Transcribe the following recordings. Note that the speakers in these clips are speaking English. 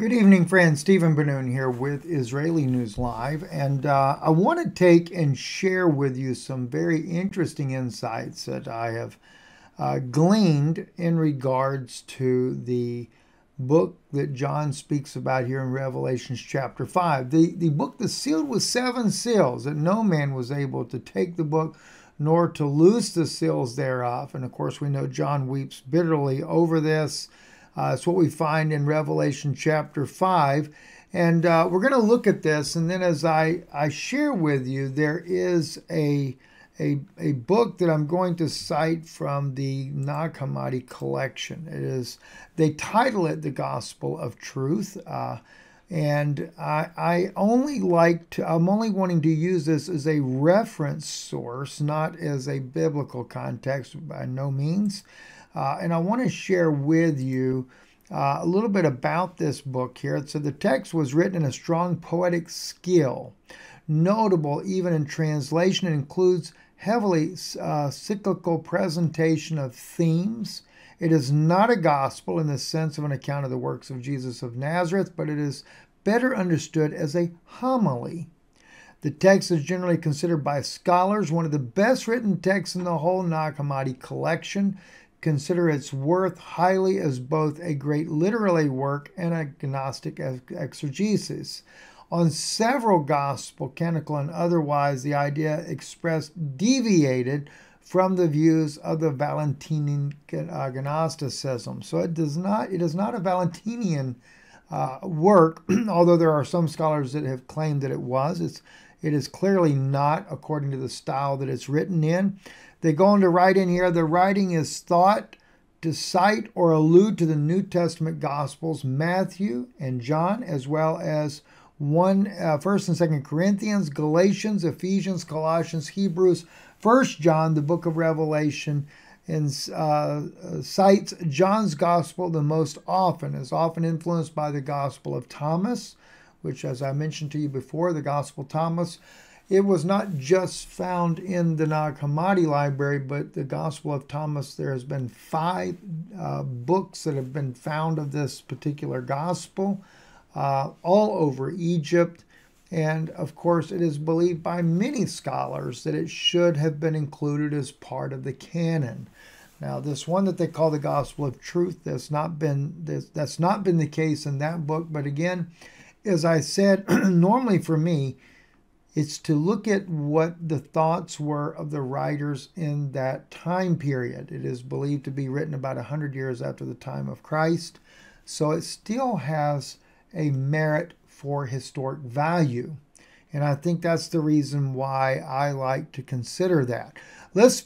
Good evening, friends. Stephen Ben-Nun here with Israeli News Live, and I want to take and share with you some very interesting insights that I have gleaned in regards to the book that John speaks about here in Revelation chapter 5. The book that's sealed with 7 seals, that no man was able to take the book nor to loose the seals thereof. And of course, we know John weeps bitterly over this. It's what we find in Revelation chapter 5. And we're going to look at this. And then as I share with you, there is a book that I'm going to cite from the Nag Hammadi collection. They title it The Gospel of Truth. And I'm only wanting to use this as a reference source, not as a biblical context by no means. And I want to share with you a little bit about this book here. So the text was written in a strong poetic skill, notable even in translation. It includes heavily cyclical presentation of themes. It is not a gospel in the sense of an account of the works of Jesus of Nazareth, but it is better understood as a homily. The text is generally considered by scholars one of the best written texts in the whole Nag Hammadi collection. Consider its worth highly as both a great literary work and a Gnostic exegesis. On several gospel, canonical, and otherwise, the idea expressed deviated from the views of the Valentinian Gnosticism. So it is not a Valentinian work, although there are some scholars that have claimed that it was. It is clearly not, according to the style that it's written in. They go on to write in here, the writing is thought to cite or allude to the New Testament Gospels, Matthew and John, as well as 1st and 2nd Corinthians, Galatians, Ephesians, Colossians, Hebrews, 1st John, the book of Revelation, and cites John's Gospel the most often, is often influenced by the Gospel of Thomas, which, as I mentioned to you before, the Gospel of Thomas. It was not just found in the Nag Hammadi library, but the Gospel of Thomas, there has been 5 books that have been found of this particular gospel all over Egypt. And of course, it is believed by many scholars that it should have been included as part of the canon. Now, this one that they call the Gospel of Truth, that's not been the case in that book. But again, as I said, normally for me, it's to look at what the thoughts were of the writers in that time period. It is believed to be written about 100 years after the time of Christ, so it still has a merit for historic value. And I think that's the reason why I like to consider that.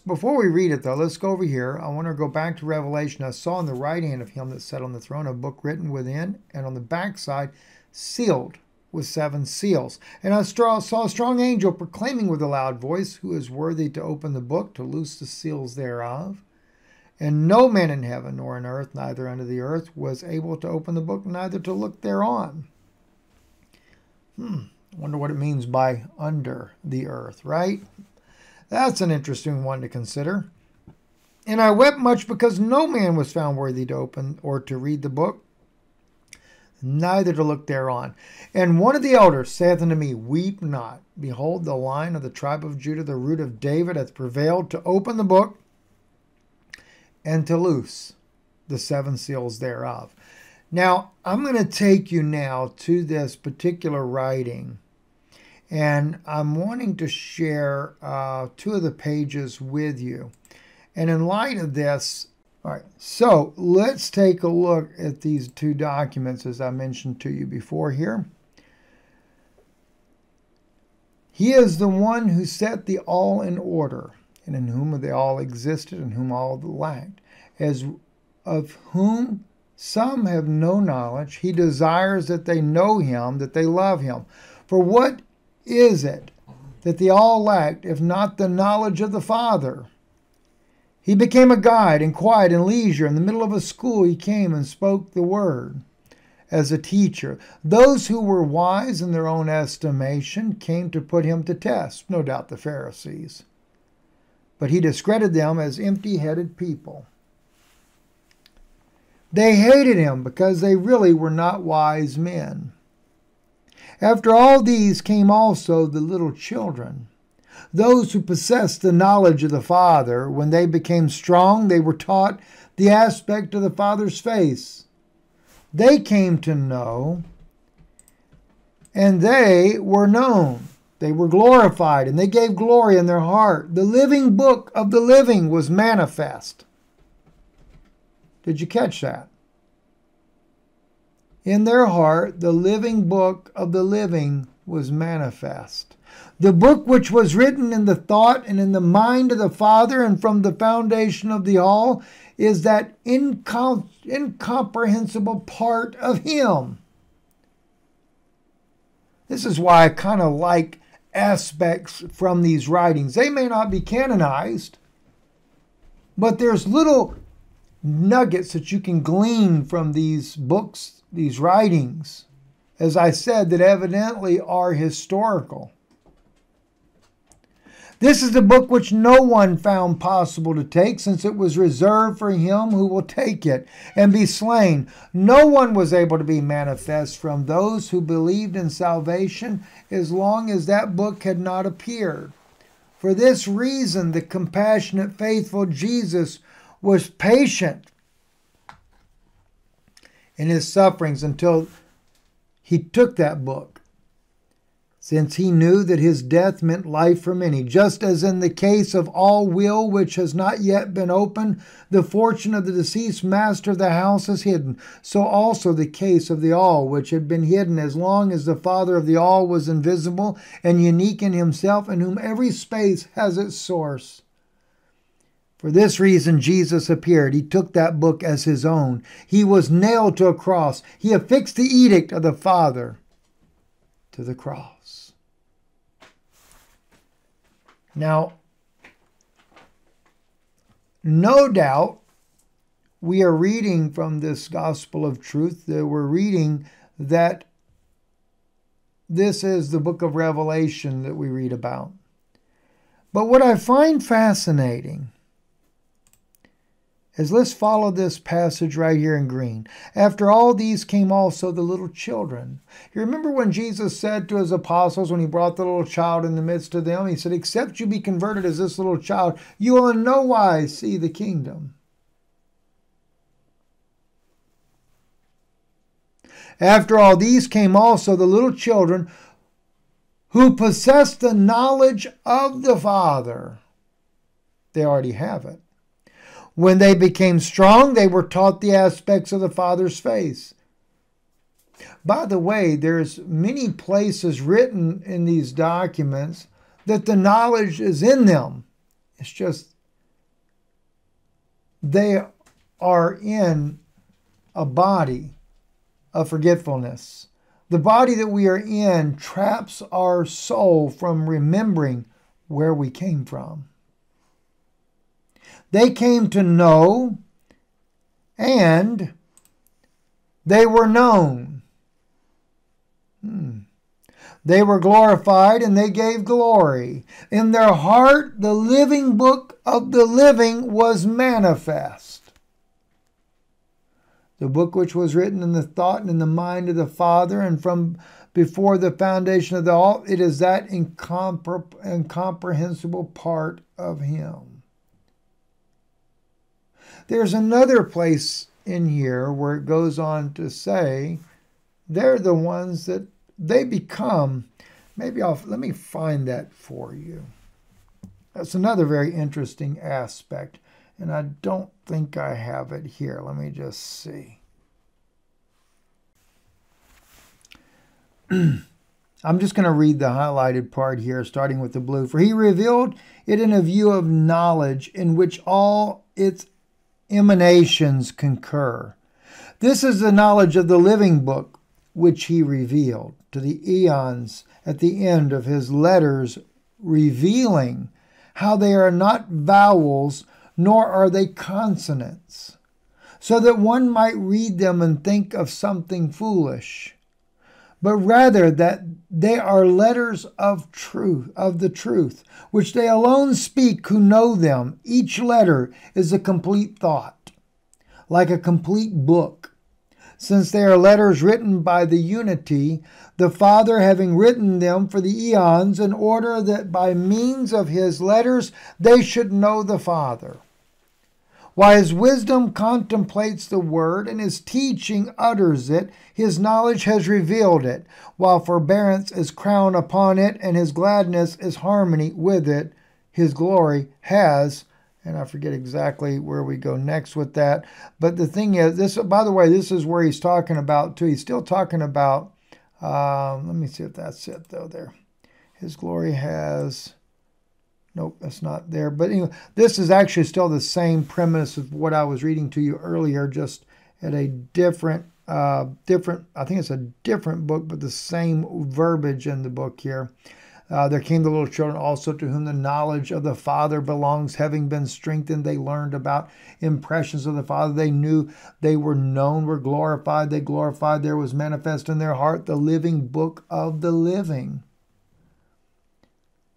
Before we read it, though, let's go over here. I want to go back to Revelation. I saw on the right hand of him that sat on the throne a book written within, and on the backside, sealed with 7 seals. And I saw a strong angel proclaiming with a loud voice, who is worthy to open the book, to loose the seals thereof. And no man in heaven, nor in earth, neither under the earth, was able to open the book, neither to look thereon. I wonder what it means by under the earth, right? That's an interesting one to consider. And I wept much because no man was found worthy to open or to read the book, neither to look thereon. And one of the elders saith unto me, weep not. Behold, the Lion of the tribe of Judah, the root of David, hath prevailed to open the book and to loose the 7 seals thereof. Now, I'm going to take you now to this particular writing, and I'm wanting to share 2 of the pages with you. And in light of this, all right, so let's take a look at these 2 documents, as I mentioned to you before here. He is the one who set the all in order, and in whom they all existed, and whom all lacked, as of whom some have no knowledge. He desires that they know him, that they love him. For what is it that they all lacked, if not the knowledge of the Father? He became a guide in quiet and leisure. In the middle of a school he came and spoke the word as a teacher. Those who were wise in their own estimation came to put him to test, no doubt the Pharisees. But he discredited them as empty-headed people. They hated him because they really were not wise men. After all these came also the little children, those who possessed the knowledge of the Father. When they became strong, they were taught the aspect of the Father's face. They came to know, and they were known. They were glorified, and they gave glory in their heart. The living book of the living was manifest. Did you catch that? In their heart, the living book of the living was manifest. The book which was written in the thought and in the mind of the Father and from the foundation of the all is that incomprehensible part of Him. This is why I kind of like aspects from these writings. They may not be canonized, but there's little nuggets that you can glean from these books, these writings, as I said, that evidently are historical. This is the book which no one found possible to take, since it was reserved for him who will take it and be slain. No one was able to be manifest from those who believed in salvation as long as that book had not appeared. For this reason, the compassionate, faithful Jesus was patient in his sufferings until he took that book, since he knew that his death meant life for many. Just as in the case of all will which has not yet been opened, the fortune of the deceased master of the house is hidden, so also the case of the all, which had been hidden as long as the Father of the all was invisible and unique in himself, in whom every space has its source. For this reason, Jesus appeared. He took that book as his own. He was nailed to a cross. He affixed the edict of the Father to the cross. Now, no doubt, we are reading from this Gospel of Truth that we're reading that this is the Book of Revelation that we read about. But what I find fascinating is, let's follow this passage right here in green. After all these came also the little children. You remember when Jesus said to his apostles, when he brought the little child in the midst of them, he said, except you be converted as this little child, you will in no wise see the kingdom. After all these came also the little children who possess the knowledge of the Father. They already have it. When they became strong, they were taught the aspects of the Father's face. By the way, there's many places written in these documents that the knowledge is in them. It's just they are in a body of forgetfulness. The body that we are in traps our soul from remembering where we came from. They came to know, and they were known. They were glorified, and they gave glory. In their heart, the living book of the living was manifest. The book which was written in the thought and in the mind of the Father, and from before the foundation of the all, it is that incomprehensible part of Him. There's another place in here where it goes on to say they're the ones that they become. Maybe let me find that for you. That's another very interesting aspect, and I don't think I have it here. Let me just see. I'm just going to read the highlighted part here, starting with the blue. For he revealed it in a view of knowledge in which all its emanations concur. This is the knowledge of the living book which he revealed to the eons at the end of his letters, revealing how they are not vowels nor are they consonants, so that one might read them and think of something foolish, but rather that they are letters of truth, of the truth, which they alone speak who know them. Each letter is a complete thought. like a complete book, since they are letters written by the unity, the Father having written them for the eons, in order that by means of his letters they should know the Father. While his wisdom contemplates the word and his teaching utters it, his knowledge has revealed it, while forbearance is crowned upon it and his gladness is harmony with it, his glory has, and I forget exactly where we go next with that, but the thing is, this, by the way, this is where he's talking about too. He's still talking about, let me see if that's it though there. His glory has... Nope, that's not there. But anyway, this is actually still the same premise of what I was reading to you earlier, just at a different, I think it's a different book, but the same verbiage in the book here. There came the little children also, to whom the knowledge of the Father belongs. Having been strengthened, they learned about impressions of the Father. They knew, they were known, were glorified. They glorified. There was manifest in their heart the living book of the living.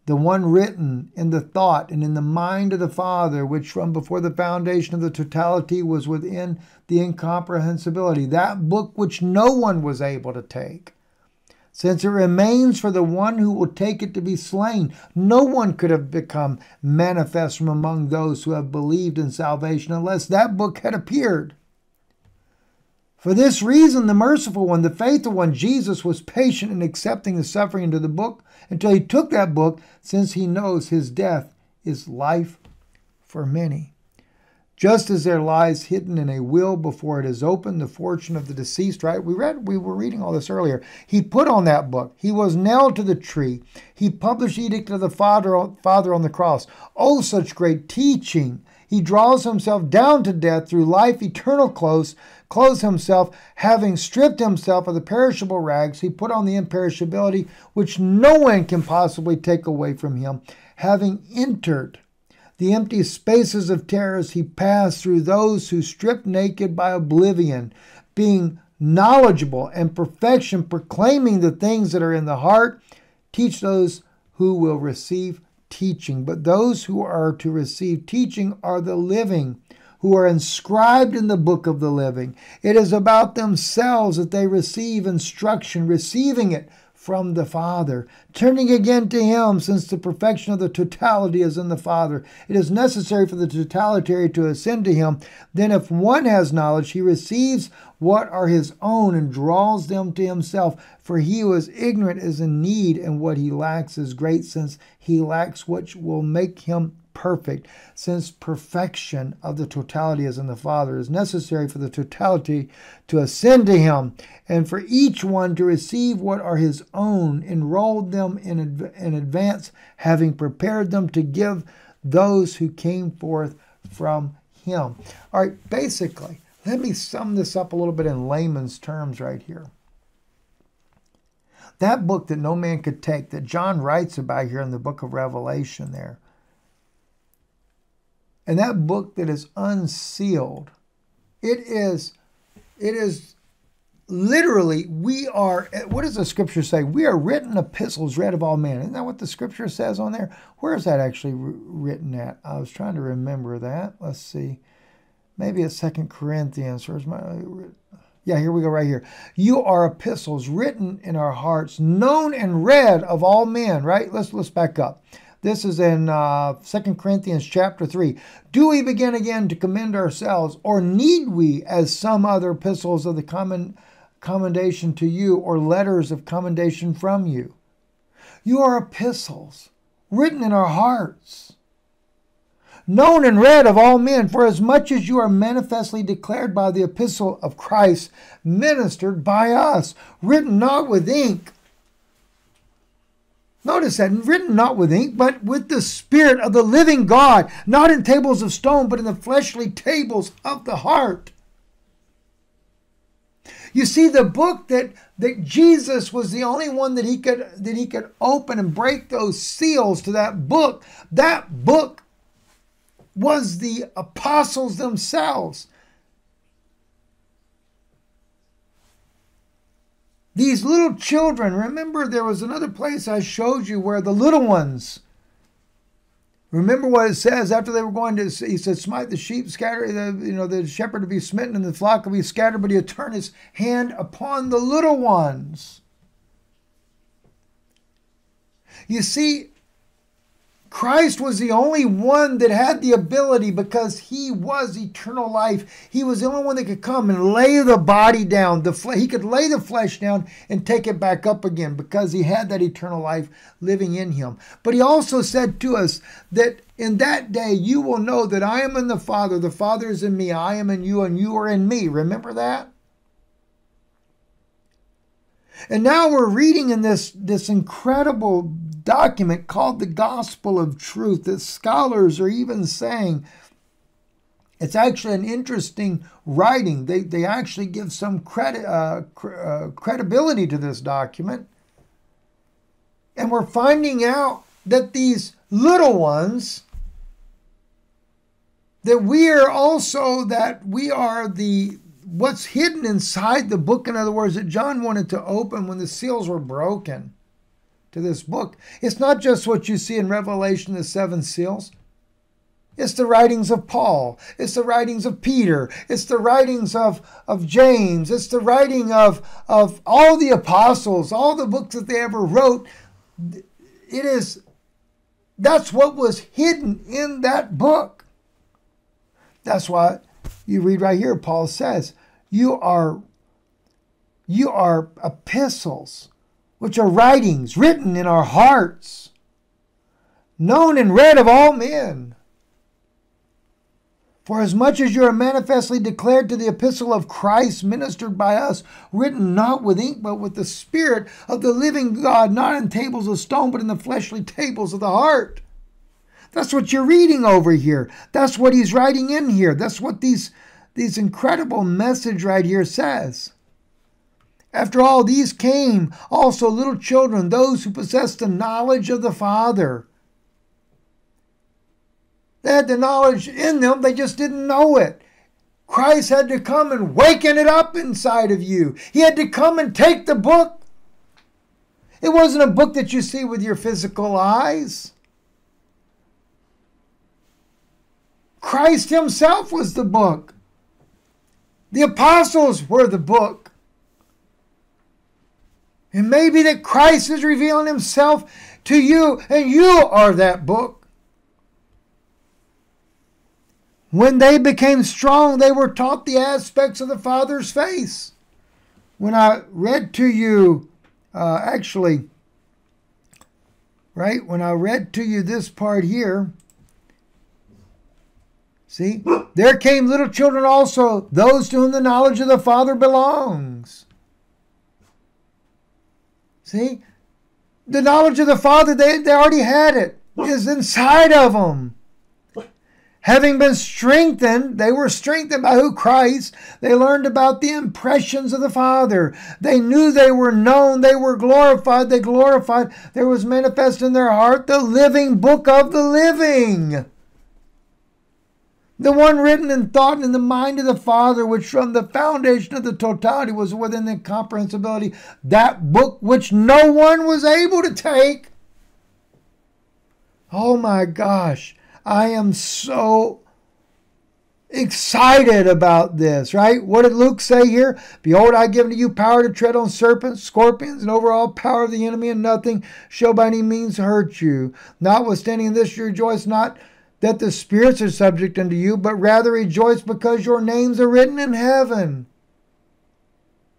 The one written in the thought and in the mind of the Father, which from before the foundation of the totality was within the incomprehensibility, that book which no one was able to take, since it remains for the one who will take it to be slain. No one could have become manifest from among those who have believed in salvation unless that book had appeared. For this reason, the merciful one, the faithful one, Jesus, was patient in accepting the suffering into the book until he took that book, since he knows his death is life for many. Just as there lies hidden in a will before it is opened the fortune of the deceased, right? We were reading all this earlier. He put on that book. He was nailed to the tree. He published the edict of the Father on the cross. Oh, such great teaching! He draws himself down to death through life eternal clothes himself, having stripped himself of the perishable rags. He put on the imperishability, which no one can possibly take away from him. Having entered the empty spaces of terrors, he passed through those who, stripped naked by oblivion, being knowledgeable and perfection, proclaiming the things that are in the heart, teach those who will receive teaching. But those who are to receive teaching are the living, who are inscribed in the book of the living. It is about themselves that they receive instruction, receiving it from the Father, turning again to him, since the perfection of the totality is in the Father. It is necessary for the totalitarian to ascend to him. Then if one has knowledge, he receives what are his own and draws them to himself. For he who is ignorant is in need, and what he lacks is great, since he lacks what will make him perfect, since perfection of the totality is in the Father. It is necessary for the totality to ascend to him, and for each one to receive what are his own, enrolled them in advance, having prepared them to give those who came forth from him. All right, basically, let me sum this up a little bit in layman's terms right here. That book that no man could take, that John writes about here in the book of Revelation there, and that book that is unsealed, it is literally, we are, what does the scripture say? We are written epistles read of all men. Isn't that what the scripture says on there? Where is that actually written at? I was trying to remember that. Let's see. Maybe it's 2 Corinthians. Where's my... Yeah, here we go right here. You are epistles written in our hearts, known and read of all men, right? Let's back up. This is in 2 Corinthians chapter 3. Do we begin again to commend ourselves, or need we, as some other epistles of the commendation to you, or letters of commendation from you? You are epistles written in our hearts, known and read of all men, for as much as you are manifestly declared by the epistle of Christ, ministered by us, written not with ink. Notice that, written not with ink, but with the Spirit of the living God, not in tables of stone, but in the fleshly tables of the heart. You see, the book that Jesus was the only one that he could open and break those seals to that book was the apostles themselves. These little children, remember there was another place I showed you where the little ones Remember what it says after they were going to, he said, smite the sheep, scatter, the shepherd to be smitten and the flock will be scattered, but he'll turn his hand upon the little ones. You see, Christ was the only one that had the ability because he was eternal life. He was the only one that could come and lay the body down. He could lay the flesh down and take it back up again because he had that eternal life living in him. But he also said to us that in that day you will know that I am in the Father is in me, I am in you, and you are in me. Remember that? And now we're reading in this incredible document called the Gospel of Truth that scholars are even saying it's actually an interesting writing. They actually give some credit credibility to this document. And we're finding out that these little ones, that we are also, that we are the what's hidden inside the book, in other words, that John wanted to open when the seals were broken to this book. It's not just what you see in Revelation, the seven seals. It's the writings of Paul. It's the writings of Peter. It's the writings of James. It's the writing of all the apostles, all the books that they ever wrote. It is, that's what was hidden in that book. That's why you read right here, Paul says, you are epistles, which are writings written in our hearts, known and read of all men. For as much as you are manifestly declared to the epistle of Christ, ministered by us, written not with ink, but with the Spirit of the living God, not in tables of stone, but in the fleshly tables of the heart. That's what you're reading over here. That's what he's writing in here. That's what these incredible message right here says. After all, these came also little children, those who possess the knowledge of the Father. They had the knowledge in them, they just didn't know it. Christ had to come and waken it up inside of you. He had to come and take the book. It wasn't a book that you see with your physical eyes. Christ himself was the book. The apostles were the book. And maybe that Christ is revealing himself to you, and you are that book. When they became strong, they were taught the aspects of the Father's face. When I read to you, when I read to you this part here, see, there came little children also, those to whom the knowledge of the Father belongs. See, the knowledge of the Father, they already had it, is inside of them. Having been strengthened, they were strengthened by who? Christ. They learned about the impressions of the Father. They knew they were known. They were glorified. They glorified. There was manifest in their heart the living book of the living. The one written and thought in the mind of the Father, which from the foundation of the totality was within the comprehensibility, that book which no one was able to take. Oh my gosh, I am so excited about this, right? What did Luke say here? Behold, I give unto you power to tread on serpents, scorpions, and over all power of the enemy, and nothing shall by any means hurt you. Notwithstanding this, you rejoice not that the spirits are subject unto you, but rather rejoice because your names are written in heaven.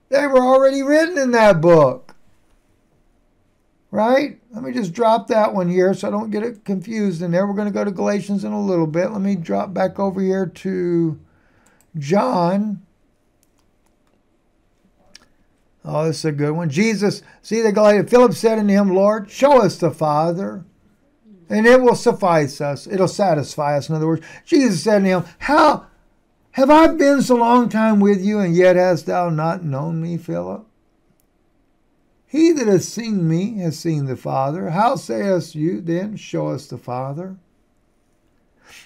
They were already written in that book. Right? Let me just drop that one here so I don't get it confused in there. We're going to go to Galatians in a little bit. Let me drop back over here to John. Oh, this is a good one. Jesus, see the Galatians. Philip said unto him, Lord, show us the Father, and it will suffice us. It'll satisfy us. In other words, Jesus said to him, how have I been so long time with you, and yet hast thou not known me, Philip? He that has seen me has seen the Father. How sayest you then, show us the Father?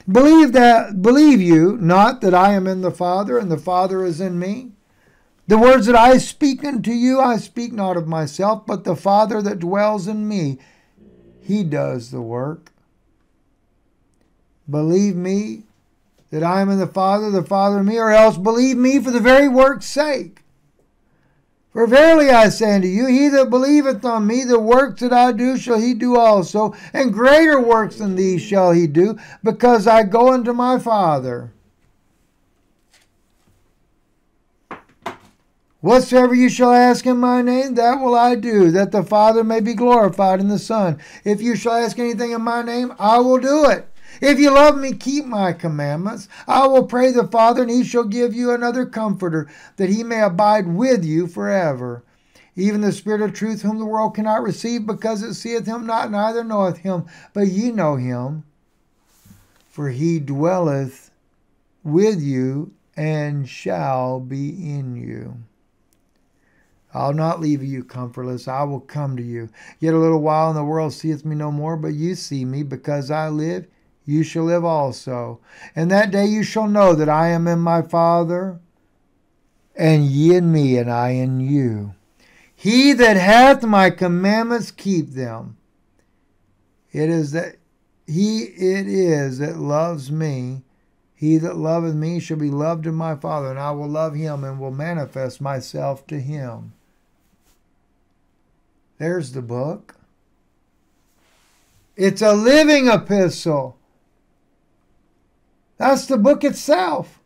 Believe you not that I am in the Father, and the Father is in me? The words that I speak unto you, I speak not of myself, but the Father that dwells in me, he does the work. Believe me that I am in the Father in me, or else believe me for the very work's sake. For verily I say unto you, he that believeth on me, the works that I do shall he do also, and greater works than these shall he do, because I go unto my Father. Whatsoever you shall ask in my name, that will I do, that the Father may be glorified in the Son. If you shall ask anything in my name, I will do it. If you love me, keep my commandments. I will pray the Father, and he shall give you another comforter, that he may abide with you forever. Even the Spirit of truth, whom the world cannot receive, because it seeth him not, neither knoweth him. But ye know him, for he dwelleth with you, and shall be in you. I'll not leave you comfortless. I will come to you. Yet a little while, and the world seeth me no more, but you see me, because I live, you shall live also. And that day you shall know that I am in my Father, and ye in me, and I in you. He that hath my commandments, keep them. It is that loves me. He that loveth me shall be loved of my Father, and I will love him, and will manifest myself to him. There's the book. It's a living epistle. That's the book itself.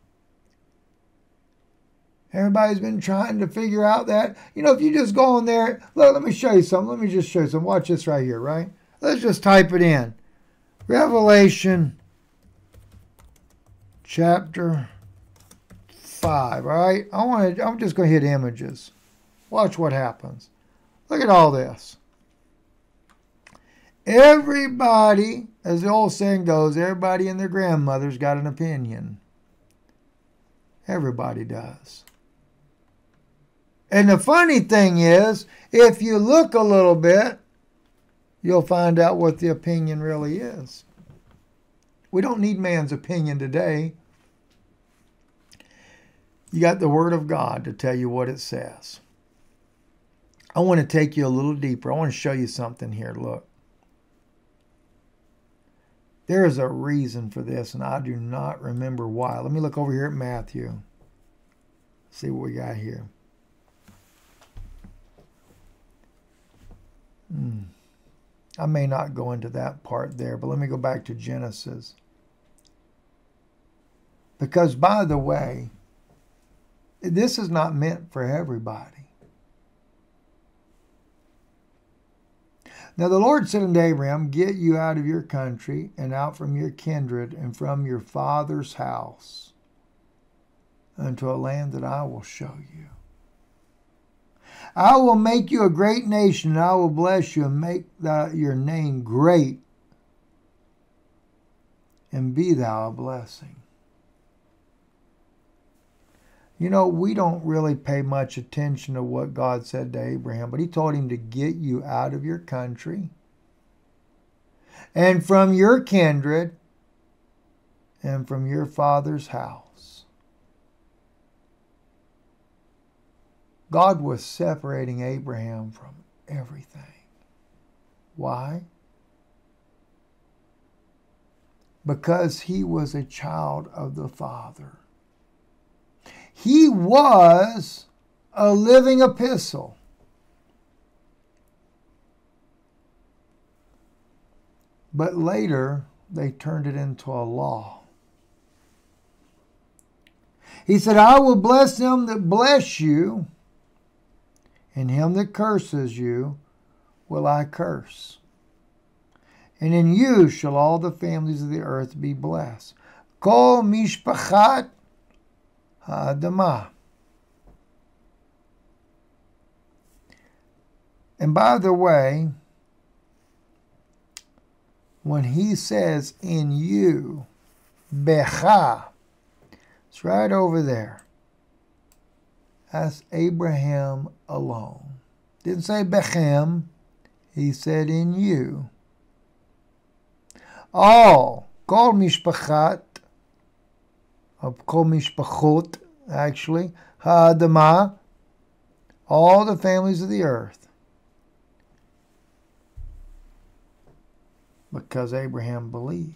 Everybody's been trying to figure out that. You know, if you just go on there, look, let me show you something. Let me just show you something. Watch this right here, right? Let's just type it in. Revelation chapter 5, all right? I'm just going to hit images. Watch what happens. Look at all this. Everybody, as the old saying goes, everybody and their grandmother's got an opinion. Everybody does. And the funny thing is, if you look a little bit, you'll find out what the opinion really is. We don't need man's opinion today. You got the Word of God to tell you what it says. I want to take you a little deeper. I want to show you something here. Look. There is a reason for this, and I do not remember why. Let me look over here at Matthew. See what we got here. I may not go into that part there, but let me go back to Genesis. Because, by the way, this is not meant for everybody. Now the Lord said unto Abraham, get you out of your country, and out from your kindred, and from your father's house, unto a land that I will show you. I will make you a great nation, and I will bless you, and make your name great, and be thou a blessing. You know, we don't really pay much attention to what God said to Abraham, but he told him to get you out of your country and from your kindred and from your father's house. God was separating Abraham from everything. Why? Because he was a child of the Father. He was a living epistle. But later, they turned it into a law. He said, I will bless them that bless you, and him that curses you will I curse. And in you shall all the families of the earth be blessed. Kol mishpachat Adama. And by the way, when he says in you, Becha, it's right over there. That's Abraham alone. Didn't say Bechem. He said in you. All, Kol Mishpachat, of Kol Mishpachot, actually, Ha'adamah, all the families of the earth. Because Abraham believed.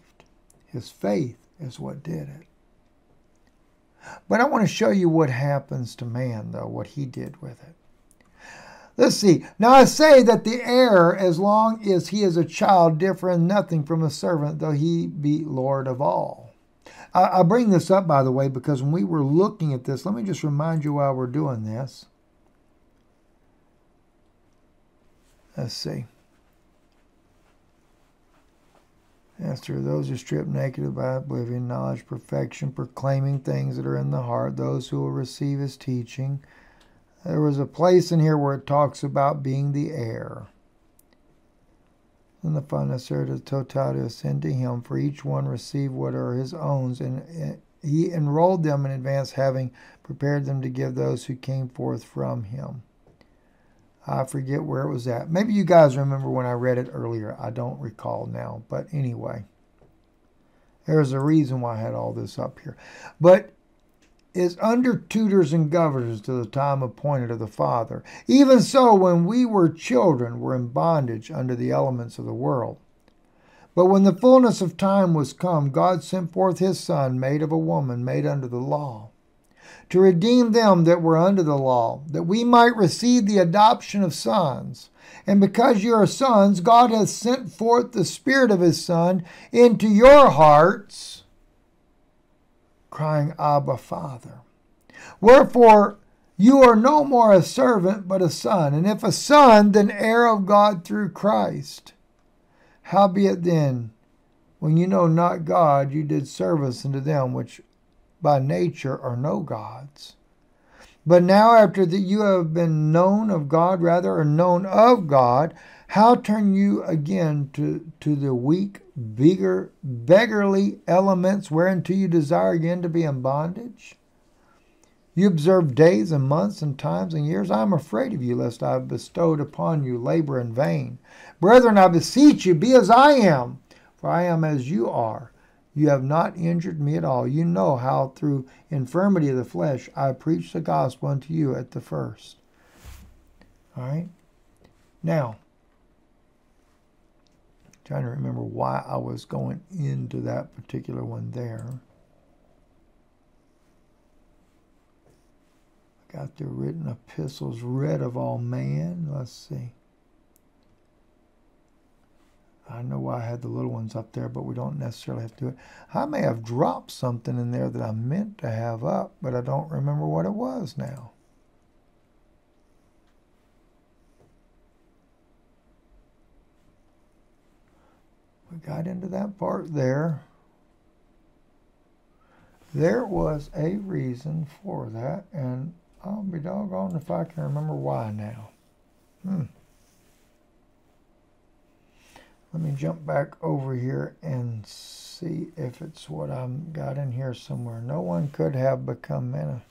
His faith is what did it. But I want to show you what happens to man, though, what he did with it. Let's see. Now I say that the heir, as long as he is a child, differeth nothing from a servant, though he be Lord of all. I bring this up, by the way, because when we were looking at this, let me just remind you why we're doing this. Let's see. As through those who strip naked by oblivion, knowledge, perfection, proclaiming things that are in the heart, those who will receive his teaching. There was a place in here where it talks about being the heir. And the fullness of the totality of sin to him, for each one received what are his own, and he enrolled them in advance, having prepared them to give those who came forth from him. I forget where it was at. Maybe you guys remember when I read it earlier. I don't recall now. But anyway, there's a reason why I had all this up here. But is under tutors and governors to the time appointed of the Father. Even so, when we were children, we were in bondage under the elements of the world. But when the fullness of time was come, God sent forth his Son, made of a woman, made under the law, to redeem them that were under the law, that we might receive the adoption of sons. And because you are sons, God hath sent forth the Spirit of his Son into your hearts, crying, Abba, Father. Wherefore, you are no more a servant, but a son. And if a son, then heir of God through Christ. Howbeit then, when you know not God, you did service unto them which by nature are no gods. But now after that you have been known of God, rather, or known of God, how turn you again to the weak, beggarly elements whereunto you desire again to be in bondage? You observe days and months and times and years. I am afraid of you, lest I have bestowed upon you labor in vain. Brethren, I beseech you, be as I am, for I am as you are. You have not injured me at all. You know how through infirmity of the flesh I preached the gospel unto you at the first. All right. Now, I'm trying to remember why I was going into that particular one there. I got the written epistles read of all man. Let's see. I know why I had the little ones up there, but we don't necessarily have to do it. I may have dropped something in there that I meant to have up, but I don't remember what it was now. We got into that part there. There was a reason for that, and I'll be doggone if I can remember why now. Let me jump back over here and see if it's what I've got in here somewhere. No one could have become man.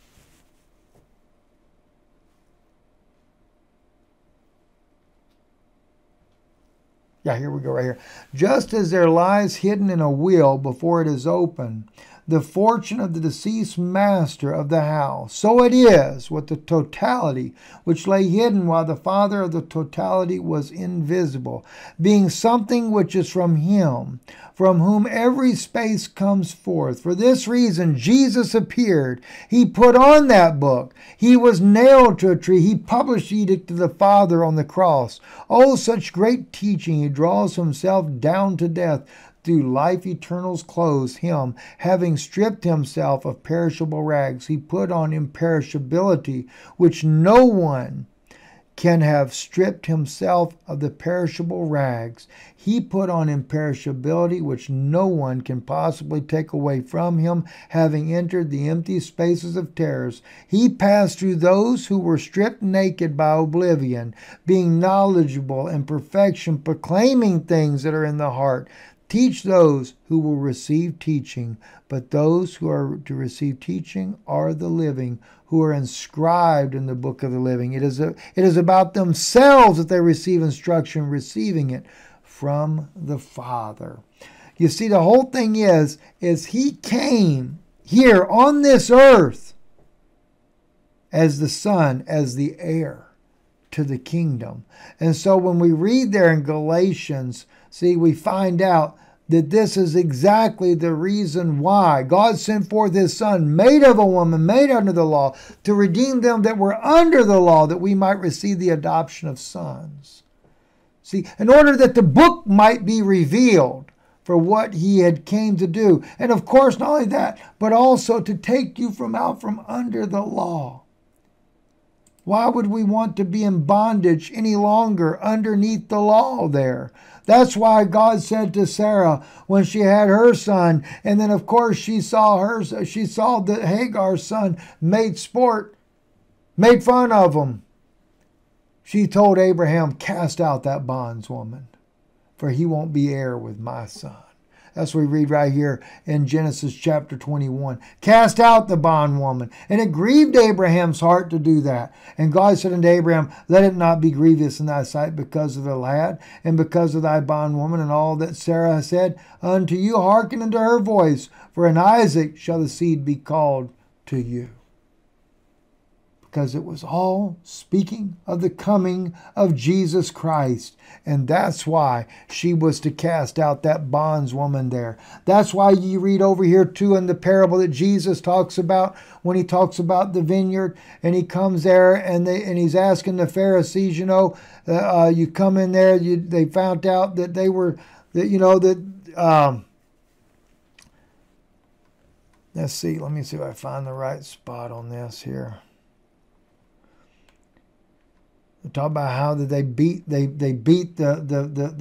Yeah, here we go right here. Just as there lies hidden in a will before it is open, the fortune of the deceased master of the house, so it is with the totality which lay hidden while the father of the totality was invisible, being something which is from him, from whom every space comes forth. For this reason, Jesus appeared. He put on that book. He was nailed to a tree. He published the edict of the Father on the cross. Oh, such great teaching! He draws himself down to death. Through life eternal's clothes him, having stripped himself of perishable rags, he put on imperishability, which no one can have stripped himself of the perishable rags. He put on imperishability, which no one can possibly take away from him, having entered the empty spaces of terrors. He passed through those who were stripped naked by oblivion, being knowledgeable in perfection, proclaiming things that are in the heart. Teach those who will receive teaching, but those who are to receive teaching are the living, who are inscribed in the book of the living. It is about themselves that they receive instruction, receiving it from the Father. You see, the whole thing is he came here on this earth as the Son, as the heir to the kingdom. And so when we read there in Galatians, see, we find out that this is exactly the reason why God sent forth his son, made of a woman, made under the law, to redeem them that were under the law, that we might receive the adoption of sons. See, in order that the book might be revealed for what he had came to do. And of course, not only that, but also to take you from out from under the law. Why would we want to be in bondage any longer underneath the law there? That's why God said to Sarah when she had her son, and then of course she saw that Hagar's son made fun of him. She told Abraham, cast out that bondswoman, for he won't be heir with my son. That's what we read right here in Genesis chapter 21. Cast out the bondwoman. And it grieved Abraham's heart to do that. And God said unto Abraham, let it not be grievous in thy sight because of the lad and because of thy bondwoman and all that Sarah said unto you. Hearken unto her voice, for in Isaac shall the seed be called to you. Because it was all speaking of the coming of Jesus Christ. And that's why she was to cast out that bondswoman there. That's why you read over here too in the parable that Jesus talks about when he talks about the vineyard. And he comes there and he's asking the Pharisees, you know, you come in there, they found out that they were, let's see, let me see if I find the right spot on this here. They talk about how they beat the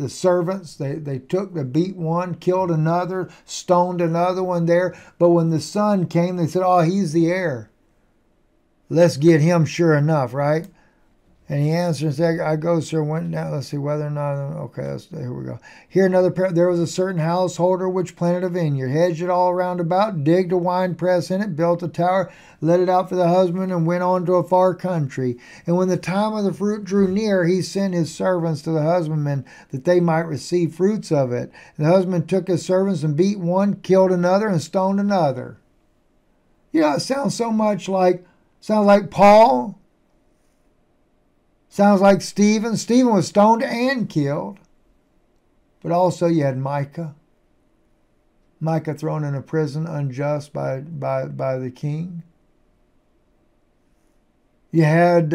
servants. They beat one, killed another, stoned another one there. But when the son came, they said, oh, he's the heir. Let's get him sure enough, right? And he answered and said, I go, sir, went down. Let's see whether or not. Okay, here we go. Here another parable. There was a certain householder which planted a vineyard, hedged it all round about, digged a winepress in it, built a tower, let it out for the husbandman, and went on to a far country. And when the time of the fruit drew near, he sent his servants to the husbandman that they might receive fruits of it. And the husbandman took his servants and beat one, killed another, and stoned another. You know, it sounds so much like, sounds like Paul. Sounds like Stephen. Stephen was stoned and killed. But also you had Micah. Micah thrown in a prison unjust by the king. You had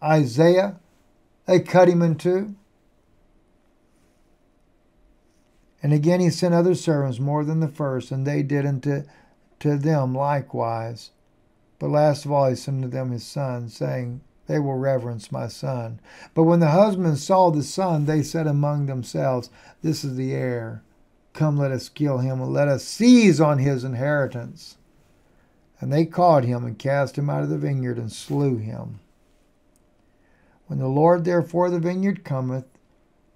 Isaiah. They cut him in two. And again he sent other servants more than the first, and they did unto them likewise. But last of all he sent to them his son, saying, they will reverence my son. But when the husbandmen saw the son, they said among themselves, this is the heir. Come, let us kill him, and let us seize on his inheritance. And they caught him, and cast him out of the vineyard, and slew him. When the Lord therefore of the vineyard cometh,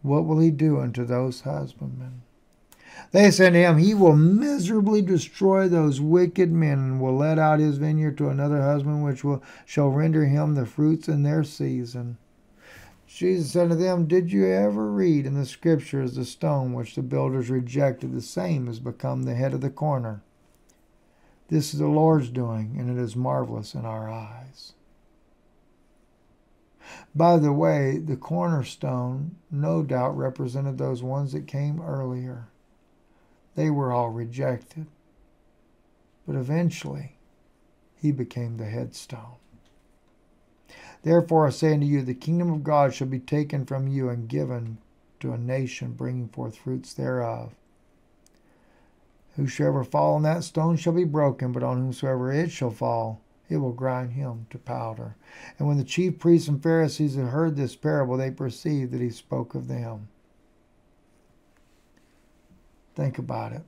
what will he do unto those husbandmen? They said to him, he will miserably destroy those wicked men, and will let out his vineyard to another husband, which shall render him the fruits in their season. Jesus said to them, did you ever read in the scriptures, the stone which the builders rejected, the same has become the head of the corner? This is the Lord's doing, and it is marvelous in our eyes. By the way, the cornerstone no doubt represented those ones that came earlier. They were all rejected. But eventually, he became the headstone. Therefore, I say unto you, the kingdom of God shall be taken from you and given to a nation, bringing forth fruits thereof. Whosoever fall on that stone shall be broken, but on whomsoever it shall fall, it will grind him to powder. And when the chief priests and Pharisees had heard this parable, they perceived that he spoke of them. Think about it.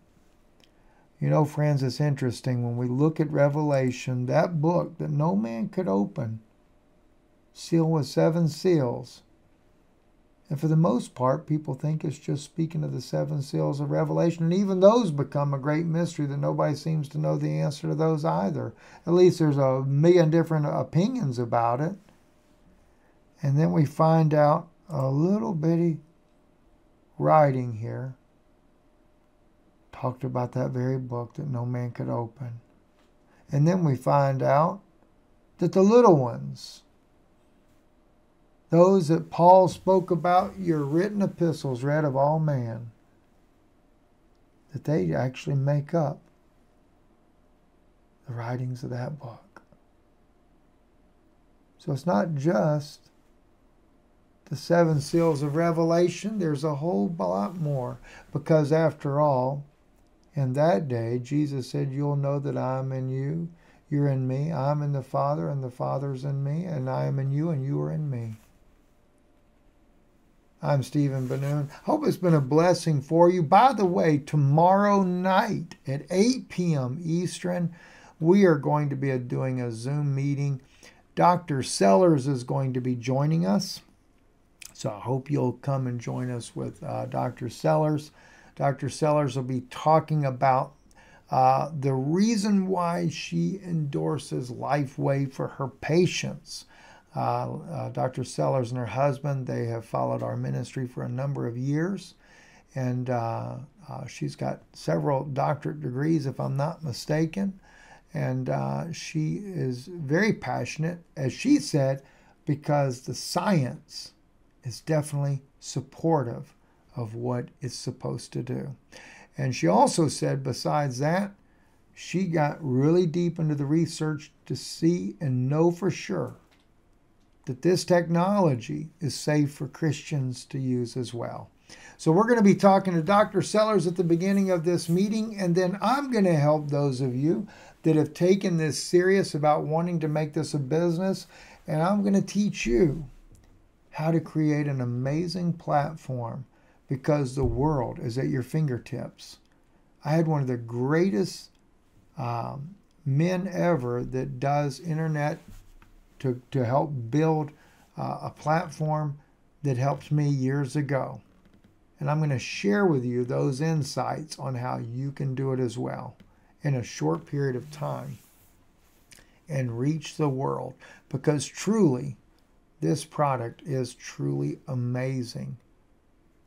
You know, friends, it's interesting. When we look at Revelation, that book that no man could open, sealed with 7 seals. And for the most part, people think it's just speaking of the 7 seals of Revelation. And even those become a great mystery that nobody seems to know the answer to those either. At least there's a million different opinions about it. And then we find out a little bitty writing here. Talked about that very book that no man could open. And then we find out that the little ones, those that Paul spoke about, your written epistles read of all man, that they actually make up the writings of that book. So it's not just the seven seals of Revelation. There's a whole lot more. Because after all, in that day, Jesus said, you'll know that I'm in you, you're in me, I'm in the Father, and the Father's in me, and I am in you, and you are in me. I'm Stephen Ben-Nun. Hope it's been a blessing for you. By the way, tomorrow night at 8 p.m. Eastern, we are going to be doing a Zoom meeting. Dr. Sellers is going to be joining us. So I hope you'll come and join us with Dr. Sellers. Dr. Sellers will be talking about the reason why she endorses Lifewave for her patients. Dr. Sellers and her husband, they have followed our ministry for a number of years. And she's got several doctorate degrees, if I'm not mistaken. And she is very passionate, as she said, because the science is definitely supportive of what it's supposed to do. And she also said, besides that, she got really deep into the research to see and know for sure that this technology is safe for Christians to use as well. So we're going to be talking to Dr. Sellers at the beginning of this meeting, and then I'm going to help those of you that have taken this serious about wanting to make this a business, and I'm going to teach you how to create an amazing platform, because the world is at your fingertips. I had one of the greatest men ever that does internet to help build a platform that helped me years ago. And I'm going to share with you those insights on how you can do it as well in a short period of time and reach the world. Because truly, this product is truly amazing.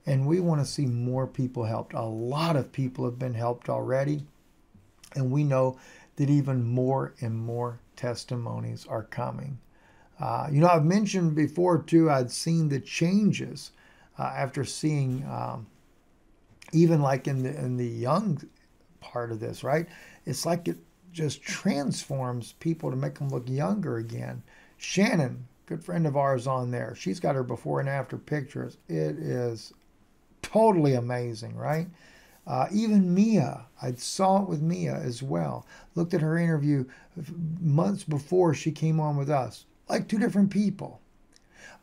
And we want to see more people helped. A lot of people have been helped already. And we know that even more and more testimonies are coming. You know, I've mentioned before too, I'd seen the changes after seeing even like in the young part of this, right? It's like it just transforms people to make them look younger again. Shannon, good friend of ours on there, she's got her before and after pictures. It is totally amazing, right? Even Mia, I saw it with Mia as well. Looked at her interview months before she came on with us. Like two different people.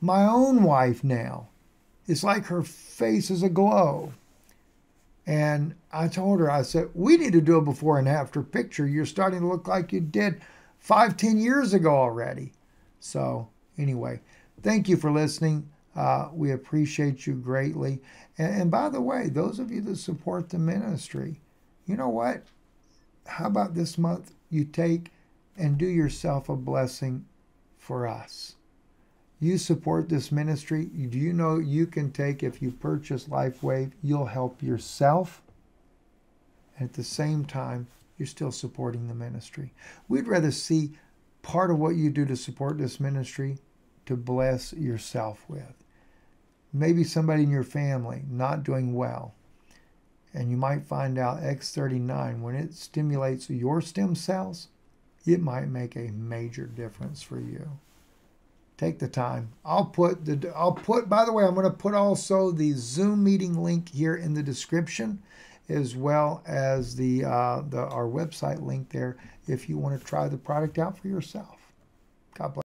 My own wife now, it's like her face is aglow. And I told her, I said, we need to do a before and after picture. You're starting to look like you did 5-10 years ago already. So anyway, thank you for listening. We appreciate you greatly. And by the way, those of you that support the ministry, you know what? How about this month you take and do yourself a blessing for us? You support this ministry. Do you know you can take, if you purchase LifeWave, you'll help yourself. At the same time, you're still supporting the ministry. We'd rather see part of what you do to support this ministry to bless yourself with. Maybe somebody in your family not doing well, and you might find out X39, when it stimulates your stem cells, it might make a major difference for you. Take the time. By the way, I'm going to put also the Zoom meeting link here in the description, as well as our website link there if you want to try the product out for yourself. God bless.